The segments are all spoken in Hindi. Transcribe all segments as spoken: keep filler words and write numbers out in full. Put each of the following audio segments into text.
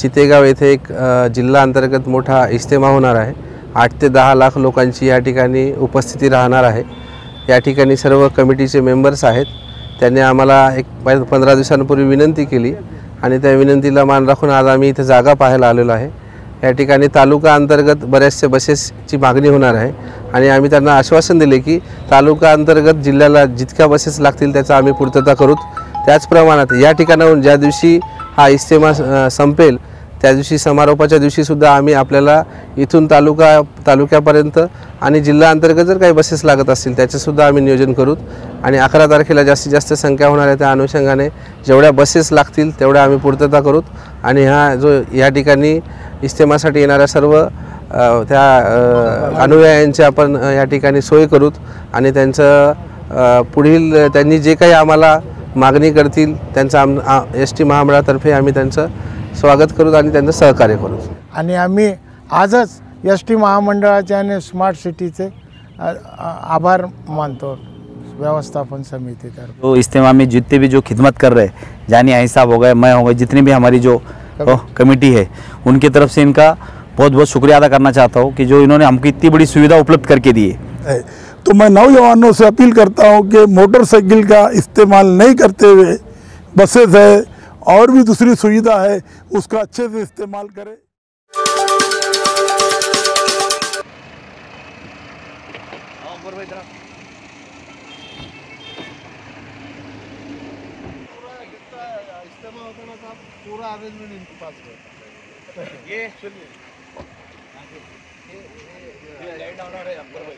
चितेगाव येथे एक जिल्हा अंतर्गत मोठा इज्तेमा होणार आहे। आठ ते दहा लाख लोकांची या ठिकाणी उपस्थिती राहणार आहे। या ठिकाणी सर्व कमिटीचे मेंबर्स आहेत। त्यांनी आम्हाला एक पंधरा दिवसांपूर्वी विनंती केली आणि त्या विनंतीला मान राखून आज आम्ही इथे जागा पाहायला आलेलो आहे। या ठिकाणी तालुका अंतर्गत बऱ्याचशा बसेसची मागणी होणार आहे आणि आम्ही त्यांना आश्वासन दिले की तालुका अंतर्गत जिल्ह्याला जितक्या बसेस लागतील त्याचा आम्ही पूर्तता करूत। त्याच प्रमाणात या ठिकाणाहून ज्या दिवशी हा इस्तेमा संपेल त्या दिवशी समारोपाच्या दिवशीसुद्धा आम्ही आपल्याला इथून तालुका तालुक्यापर्यंत आणि जिल्हा अंतर्गत जर काही बसेस लागत असतील त्याचेसुद्धा आम्ही नियोजन करूत। आणि अकरा तारखेला जास्तीत जास्त संख्या होणार आहे त्या अनुषंगाने जेवढ्या बसेस लागतील तेवढ्या आम्ही पूर्तता करूत। आणि हा जो या ठिकाणी इस्तेमासाठी येणाऱ्या सर्व त्या अनुयायांची आपण या ठिकाणी सोय करूत आणि त्यांचं पुढील त्यांनी जे काही आम्हाला मागणी करतील त्यांचं आम एस टी महामंडळातर्फे आम्ही त्यांचं स्वागत करूँ आणि त्यांचं सहकार्य करूँ। आणि आम्ही आजच एस टी महामंडळाचे आणि स्मार्ट सिटीचे आभार मानतो व्यवस्थापन समिति तरफ। तो इज्तेमा में जितने भी जो खिदमत कर रहे हैं, जानी आई साहब हो गए, मैं हो गए, जितनी भी हमारी जो ओ, कमेटी है उनकी तरफ से इनका बहुत बहुत शुक्रिया अदा करना चाहता हूँ कि जो इन्होंने हमको इतनी बड़ी सुविधा उपलब्ध करके दी है। तो मैं नौजवानों से अपील करता हूँ कि मोटरसाइकिल का इस्तेमाल नहीं करते हुए बसेस है और भी दूसरी सुविधा है उसका अच्छे से इस्तेमाल करें। पूरा अरेंजमेंट इनके पास है। ये ये लाइट ऑन है अकबर भाई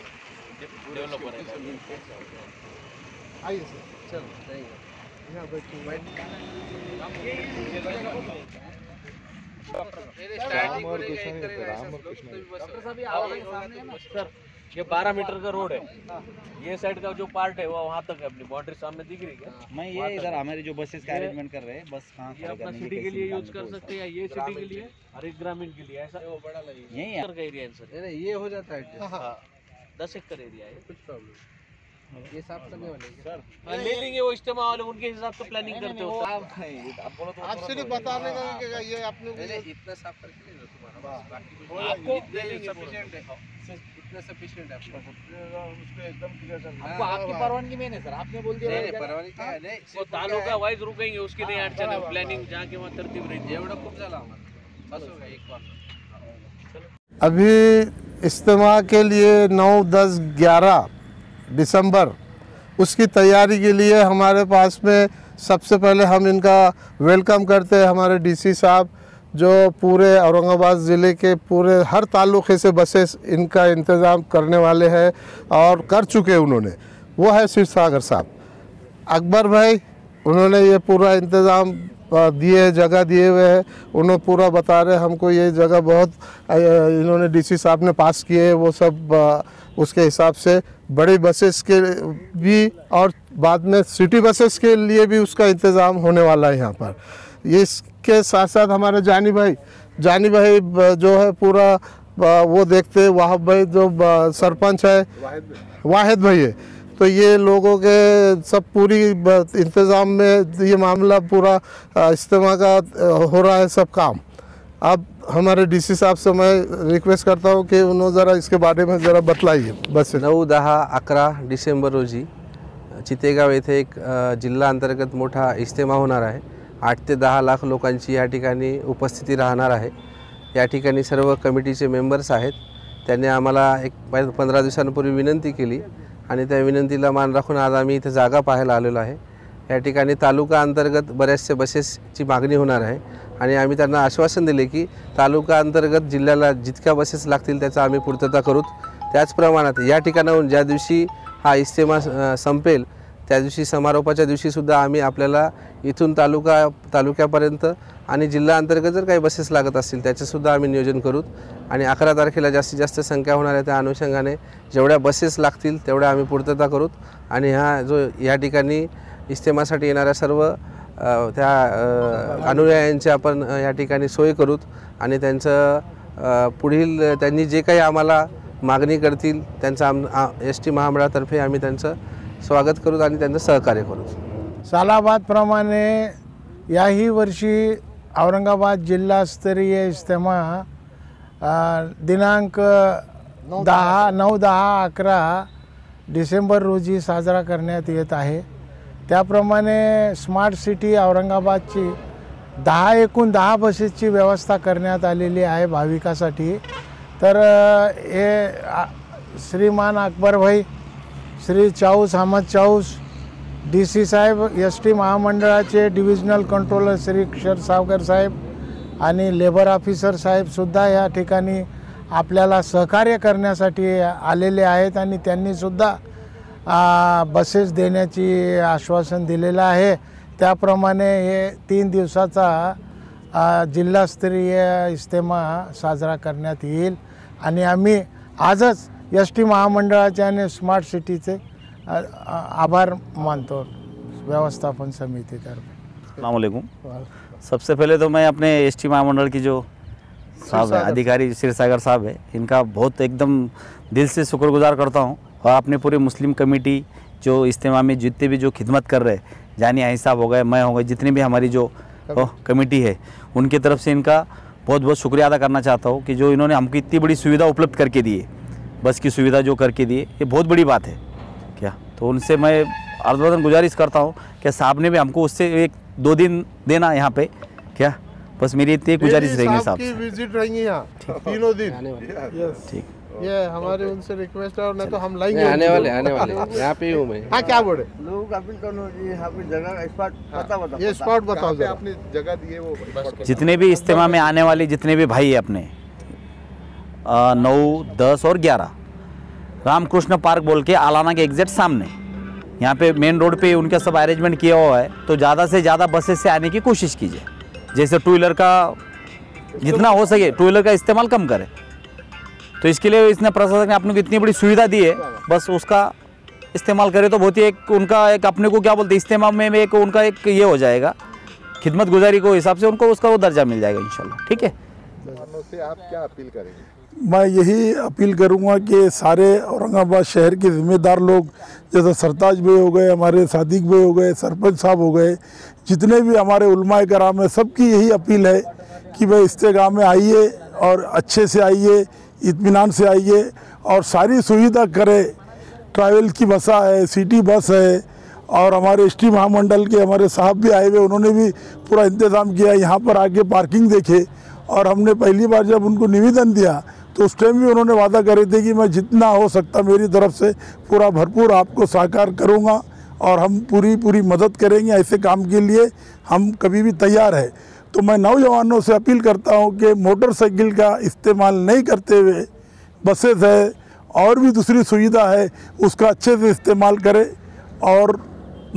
डेवलपर है। आइए सर, चलो थैंक यू। यहां बैठो बैठ। सर ये बारह मीटर का रोड है, ये साइड का जो पार्ट है वो वहाँ तक है, अपनी बाउंड्री सामने दिख रही है। मैं ये इधर हमारी जो बसेस का अरेंजमेंट कर रहे हैं बस कहाँ ये अपना सिटी के लिए यूज कर सकते हैं, ये सिटी के लिए और एक ग्रामीण के लिए, ऐसा वो बड़ा लगे यही एरिया है सर। ये हो जाता है दस एकड़ एरिया है, कुछ प्रॉब्लम ये साफ करने वाले ले लेंगे वो इज्तेमा वाले, उनके हिसाब से प्लानिंग करते हो आप। सिर्फ बताने का ये आपने इतना साफ करके तुम्हारा सफिशिएंट है उसको एकदम क्लियर करना। आपको आपकी परवानगी में नहीं सर, आपने बोल दिया परवानगी काय नाही, वो तालुका वाइज रुकेंगे उसकी नहीं अड़चन है, प्लॅनिंग जहाँ के वहाँ तरतीब रहेगी। एवढा खूप झाला आम्हाला बस होगा एक बार। अभी इज्तिमा के लिए नौ दस ग्यारह दिसंबर उसकी तैयारी के लिए हमारे पास में सबसे पहले हम इनका वेलकम करते हैं। हमारे डीसी साहब जो पूरे औरंगाबाद ज़िले के पूरे हर ताल्लुक़े से बसेस इनका इंतज़ाम करने वाले हैं और कर चुके उन्होंने, वो है श्रीसागर साहब अकबर भाई, उन्होंने ये पूरा इंतज़ाम दिए जगह दिए हुए हैं। उन्होंने पूरा बता रहे हमको ये जगह बहुत इन्होंने डीसी साहब ने पास किए, वो सब उसके हिसाब से बड़ी बसेस के भी और बाद में सिटी बसेस के लिए भी उसका इंतज़ाम होने वाला है यहाँ पर। ये के साथ साथ हमारे जानी भाई जानी भाई जो है पूरा वो देखते, वाहब भाई जो सरपंच है वाहिद भाई है, तो ये लोगों के सब पूरी इंतज़ाम में ये मामला पूरा इस्तेमा का हो रहा है सब काम। अब हमारे डीसी साहब से मैं रिक्वेस्ट करता हूँ कि उन्होंने ज़रा इसके बारे में ज़रा बतलाइए। बस नौ दहा अकरा डिसेंबर रोजी चितेगाव येथे एक जिल्हा अंतर्गत मोठा इस्तेमा होणार आहे। आठ ते दहा लाख लोकांची या ठिकाणी उपस्थिती राहणार आहे। या ठिकाणी सर्व कमिटीचे मेंबर्स आहेत। त्यांनी आम्हाला एक पंधरा दिवसांपूर्वी विनंती केली आणि त्या विनंतीला मान राखून आज आम्ही इथे जागा पाहायला आलेलो आहे। या ठिकाणी तालुका अंतर्गत बऱ्याचशा बसेसची मागणी होणार आहे आणि आम्ही त्यांना आश्वासन दिले की तालुका अंतर्गत जिल्ह्याला जितक्या बसेस लागतील त्याचा आम्ही पूर्तता करूत। त्याच प्रमाणात या ठिकाणाहून ज्या दिवशी हा इस्तेमा संपेल त्या दिवशी समारोपाच्या दिवशीसुद्धा आम्ही आपल्याला इथून तालुका तालुक्यापर्यंत आणि जिल्हा अंतर्गत जर काही बसेस लागत असतील त्याचेसुद्धा आम्ही नियोजन करूत। आणि अकरा तारखेला जास्तीत जास्त संख्या होणार आहे त्या अनुषंगाने जेवढ्या बसेस लागतील तेवढ्या आम्ही पूर्तता करूत। आणि हा जो या ठिकाणी इस्तेमासाठी येणाऱ्या सर्व त्या अनुयायांची आपण या ठिकाणी सोय करूत आणि त्यांचं पुढील त्यांनी जे काही आम्हाला मागणी करतील त्यांचं आम एस टी महामंडळातर्फे आम्ही त्यांचं स्वागत करूँ आणि त्यांना सहकार्य करूँ। सालाबाद प्रमाणे याही वर्षी औरंगाबाद जिल्हा स्तरीय इज्तिमा दिनांक दहा नऊ दहा अकरा डिसेंबर रोजी साजरा करण्यात येत आहे। त्याप्रमाणे स्मार्ट सिटी औरंगाबादची दहा एकूण दहा बसेसची व्यवस्था करण्यात आलेली आहे भाविकांसाठी। तर हे श्रीमान अकबर भाई, श्री चाऊस अहमद चाऊस, डी सी साहेब, एस टी महामंडळाचे डिव्हिजनल कंट्रोलर श्री क्षर सावकर साहेब आणि लेबर ऑफिसर साहेबसुद्धा या ठिकाणी आपल्याला सहकार्य करण्यासाठी आलेले आहेत आणि त्यांनीसुद्धा बसेस देण्याची आश्वासन दिलेलं आहे। त्याप्रमाणे हे तीन दिवसाचा जिल्हास्तरीय इज्तिमा साजरा करण्यात येईल आणि आम्ही आजच एस टी महामंडळाचे आणि स्मार्ट सिटीचे आभार मानतो व्यवस्थापन समिति तर्फ। अस्सलाम वालेकुम। सबसे पहले तो मैं अपने एस टी महामंडल की जो साहब है अधिकारी श्रीसागर साहब है, इनका बहुत एकदम दिल से शुक्रगुजार करता हूँ। और अपने पूरी मुस्लिम कमेटी जो इज्तिमा में जितने भी जो खिदमत कर रहे, जानी आई साहब हो गए, मैं हो गए, जितनी भी हमारी जो कमेटी है उनकी तरफ से इनका बहुत बहुत शुक्रिया अदा करना चाहता हूँ कि जो इन्होंने हमको इतनी बड़ी सुविधा उपलब्ध करके दी, बस की सुविधा जो करके दी, ये बहुत बड़ी बात है क्या। तो उनसे मैं अर्जन गुजारिश करता हूँ कि साहब ने भी हमको उससे एक दो दिन देना यहाँ पे, क्या बस मेरी इतनी गुजारिश रहेंगी साहब की विजिट रहेंगी यहाँ तीनों दिन। ठीक, ये हमारे उनसे रिक्वेस्ट है और ना तो हम लाएंगे आने वाले आने वाले यहाँ पे हूँ मैं। हाँ, क्या बोले लोग आप जगह स्पॉट बता बताओ ये स्पॉट बताओ आपने जगह दिए वो जितने भी इज्तिमा में आने वाले जितने भी भाई है अपने नौ दस और ग्यारह रामकृष्ण पार्क बोल के आलाना के एग्जेक्ट सामने यहाँ पे मेन रोड पे उनका सब अरेंजमेंट किया हुआ है। तो ज़्यादा से ज़्यादा बसेस से आने की कोशिश कीजिए, जैसे टू व्हीलर का जितना हो सके टू व्हीलर का इस्तेमाल कम करें। तो इसके लिए इसने प्रशासन ने आपने को इतनी बड़ी सुविधा दी है, बस उसका इस्तेमाल करें तो बहुत ही एक उनका एक अपने को क्या बोलते इस्तेमा में एक उनका एक ये हो जाएगा खिदमत गुजारी को हिसाब से उनको उसका वो दर्जा मिल जाएगा इंशाल्लाह। ठीक है, आप क्या अपील करेंगे? मैं यही अपील करूंगा कि सारे औरंगाबाद शहर के ज़िम्मेदार लोग जैसे सरताज भाई हो गए, हमारे सादिक भाई हो गए, सरपंच साहब हो गए, जितने भी हमारे उलमाए कराम हैं, सबकी यही अपील है कि भाई इस्तेगा में आइए और अच्छे से आइए, इत्मीनान से आइए और सारी सुविधा करें। ट्रैवल की बसा है, सिटी बस है और हमारे एस टी महामंडल के हमारे साहब भी आए हुए, उन्होंने भी पूरा इंतज़ाम किया। यहाँ पर आके पार्किंग देखे और हमने पहली बार जब उनको निवेदन दिया तो उस टाइम भी उन्होंने वादा करे थे कि मैं जितना हो सकता मेरी तरफ से पूरा भरपूर आपको साकार करूंगा और हम पूरी पूरी मदद करेंगे। ऐसे काम के लिए हम कभी भी तैयार है। तो मैं नौजवानों से अपील करता हूं कि मोटरसाइकिल का इस्तेमाल नहीं करते हुए बसेस है और भी दूसरी सुविधा है उसका अच्छे से इस्तेमाल करें और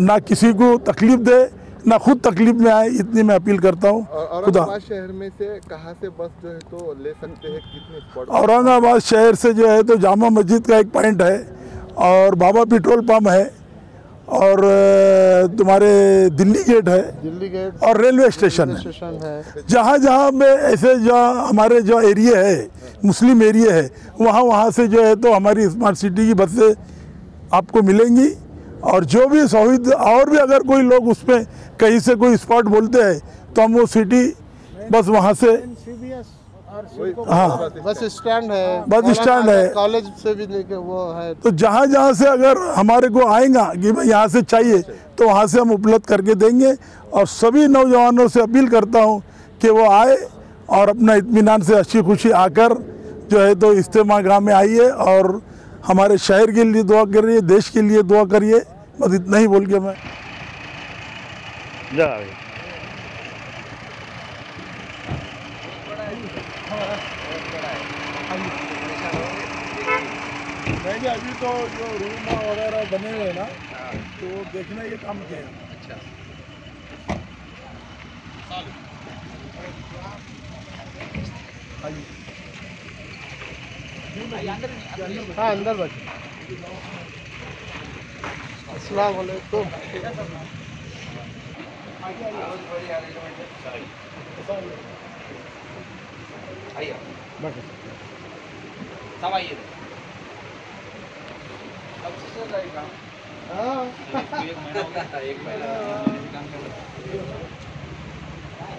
ना किसी को तकलीफ़ दे ना खुद तकलीफ में आए, इतनी मैं अपील करता हूँ। औरंगाबाद शहर में से कहाँ से बस जो है तो ले सकते हैं कितने? औरंगाबाद शहर से जो है तो जामा मस्जिद का एक पॉइंट है और बाबा पेट्रोल पम्प है और तुम्हारे दिल्ली गेट है, दिल्ली गेट और रेलवे स्टेशन है। जहाँ जहाँ में ऐसे जो हमारे जो एरिया है मुस्लिम एरिया है वहाँ वहाँ से जो है तो हमारी स्मार्ट सिटी की बसें आपको मिलेंगी। और जो भी शहीद और भी अगर कोई लोग उसमें कहीं से कोई स्पॉट बोलते हैं तो हम वो सिटी बस वहाँ से हाँ बस स्टैंड है, बस स्टैंड है, कॉलेज से भी लेके वो है। तो जहाँ जहाँ से अगर हमारे को आएगा कि भाई यहाँ से चाहिए तो वहाँ से हम उपलब्ध करके देंगे। और सभी नौजवानों से अपील करता हूँ कि वो आए और अपना इत्मीनान से अच्छी खुशी आकर जो है तो इज्तिमा गाह में आइए और हमारे शहर के लिए दुआ करिए, देश के लिए दुआ करिए, बस इतना ही बोल के मैं जा रही। अभी तो जो रूम वगैरह बने हुए हैं ना तो देखने के काम किया है। अच्छा हाँ अंदर बैठे। अस्सलाम वालेकुम। आइए बैठे सब आइए एक महीना एक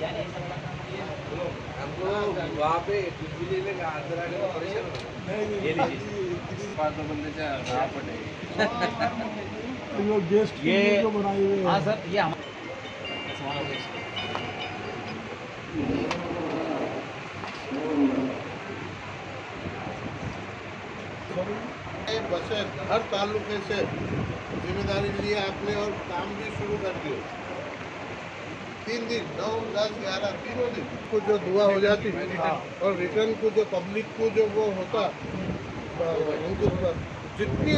महीना हमको वहाँ पे बिजली में आंदोलन का परेशान ये लीजिए पाँच दो बंदे से वहाँ पड़े ये हाँ सर ये बसें हर तालुके से जिम्मेदारी लिए आपने और काम भी शुरू कर दिए। तीन दिन नौ दस ग्यारह तीनों दिन को जो दुआ हो जाती है और रिटर्न को जो पब्लिक को जो वो होता उनको जितनी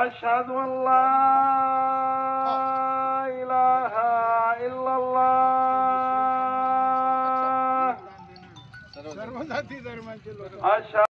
अशहदु अल्लाह इलाहा इल्लल्लाह। अच्छा।